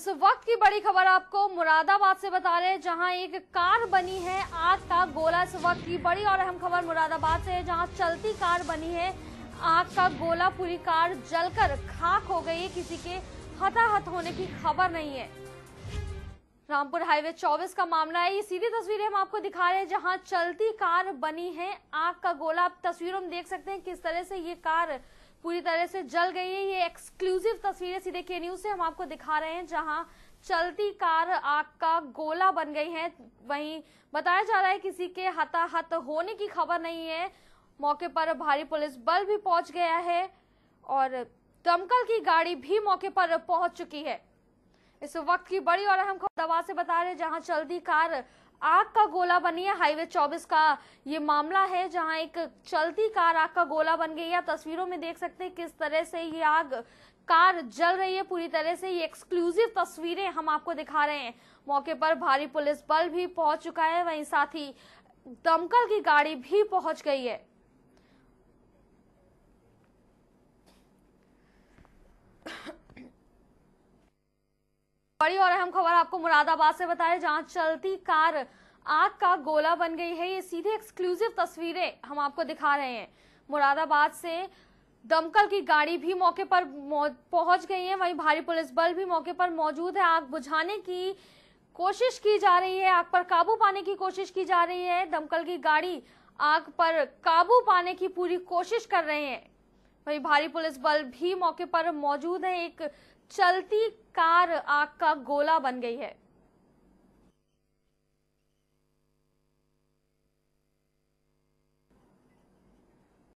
इस वक्त की बड़ी खबर आपको मुरादाबाद से बता रहे हैं, जहां एक कार बनी है आग का गोला। इस वक्त की बड़ी और अहम खबर मुरादाबाद से है, जहां चलती कार बनी है आग का गोला। पूरी कार जलकर खाक हो गई है, किसी के हताहत होने की खबर नहीं है। रामपुर हाईवे 24 का मामला है, ये सीधी तस्वीरें हम आपको दिखा रहे हैं जहां चलती कार बनी है आग का गोला। आप तस्वीरों में देख सकते हैं किस तरह से ये कार पूरी तरह से जल गई है। ये एक्सक्लूसिव तस्वीरें सीधे के न्यूज से हम आपको दिखा रहे हैं, जहां चलती कार आग का गोला बन गई है। वहीं बताया जा रहा है किसी के हताहत होने की खबर नहीं है। मौके पर भारी पुलिस बल भी पहुंच गया है और दमकल की गाड़ी भी मौके पर पहुंच चुकी है। इस वक्त की बड़ी और अहम खबर दवा से बता रहे हैं, जहां चलती कार आग का गोला बनी है। हाईवे 24 का ये मामला है, जहां एक चलती कार आग का गोला बन गई है। तस्वीरों में देख सकते हैं किस तरह से ये आग कार जल रही है पूरी तरह से। ये एक्सक्लूसिव तस्वीरें हम आपको दिखा रहे हैं। मौके पर भारी पुलिस बल भी पहुंच चुका है, वहीं साथ ही दमकल की गाड़ी भी पहुंच गई है। बड़ी और अहम खबर आपको मुरादाबाद से बता रहे हैं, जहां चलती कार आग का गोला बन गई है। ये सीधे एक्सक्लूसिव तस्वीरें हम आपको दिखा रहे हैं। मुरादाबाद से दमकल की गाड़ी भी मौके पर पहुंच गई है, वहीं भारी पुलिस बल भी मौके पर मौजूद है। आग बुझाने की कोशिश की जा रही है, आग पर काबू पाने की कोशिश की जा रही है। दमकल की गाड़ी आग पर काबू पाने की पूरी कोशिश कर रहे हैं, वहीं भारी पुलिस बल भी मौके पर मौजूद है। एक चलती कार आग का गोला बन गई है।